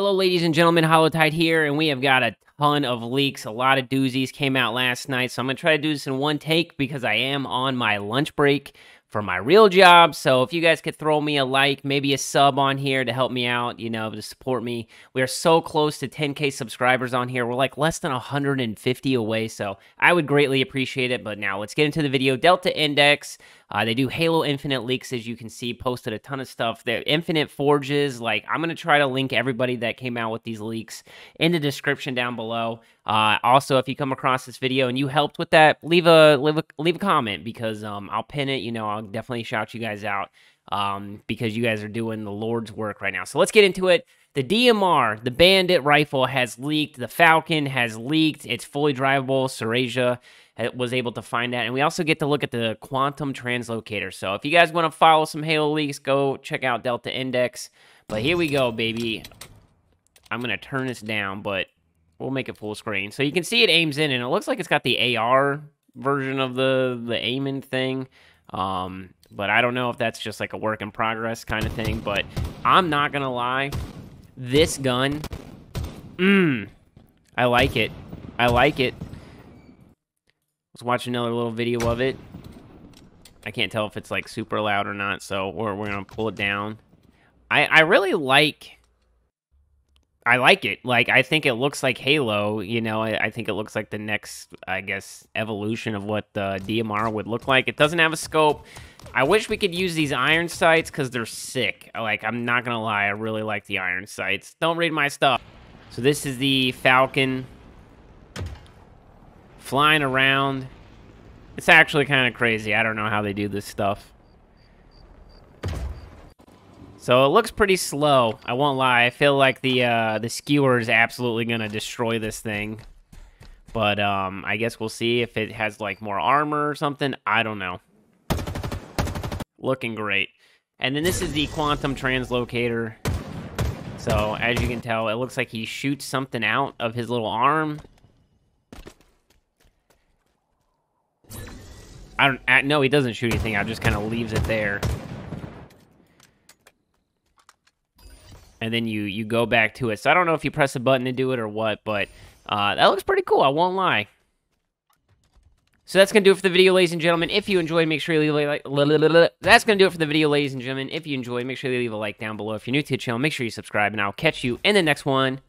Hello, ladies and gentlemen, Hollow Tide here, and we have got a ton of leaks. A lot of doozies came out last night, so I'm going to try to do this in one take because I am on my lunch break for my real job. So if you guys could throw me a like, maybe a sub on here to help me out, you know, to support me. We are so close to 10K subscribers on here. We're like less than 150 away, so I would greatly appreciate it. But now let's get into the video. Delta Index, they do Halo Infinite leaks, as you can see, posted a ton of stuff. Their Infinite Forges, like, I'm going to try to link everybody that came out with these leaks in the description down below. Also, if you come across this video and you helped with that, leave a comment, because I'll pin it, you know, I'll definitely shout you guys out because you guys are doing the Lord's work right now. So let's get into it. The DMR, the bandit rifle, has leaked. The Falcon has leaked. It's fully drivable. Serasia was able to find that. And we also get to look at the Quantum Translocator. So if you guys want to follow some Halo leaks, go check out Delta Index. But here we go, baby. I'm going to turn this down, but we'll make it full screen. So you can see it aims in, and it looks like it's got the AR version of the aiming thing. But I don't know if that's just like a work in progress kind of thing. But I'm not going to lie. This gun, I like it. I like it. Let's watch another little video of it. I can't tell if it's like super loud or not, so we're gonna pull it down. I really like. I like it. Like, I think it looks like Halo. You know, I think it looks like the next, I guess, evolution of what the DMR would look like. It doesn't have a scope. I wish we could use these iron sights because they're sick. Like, I'm not going to lie. I really like the iron sights. Don't read my stuff. So this is the Falcon flying around. It's actually kind of crazy. I don't know how they do this stuff. So it looks pretty slow. I won't lie. I feel like the skewer is absolutely going to destroy this thing. But I guess we'll see if it has like more armor or something. I don't know. Looking great. And then this is the Quantum Translocator. So as you can tell, it looks like he shoots something out of his little arm. No, he doesn't shoot anything out. Just kind of leaves it there. And then you go back to it. So I don't know if you press a button to do it or what, but that looks pretty cool. I won't lie. So that's going to do it for the video, ladies and gentlemen. If you enjoyed, make sure you leave a like. That's going to do it for the video, ladies and gentlemen. If you enjoyed, make sure you leave a like down below. If you're new to the channel, make sure you subscribe, and I'll catch you in the next one.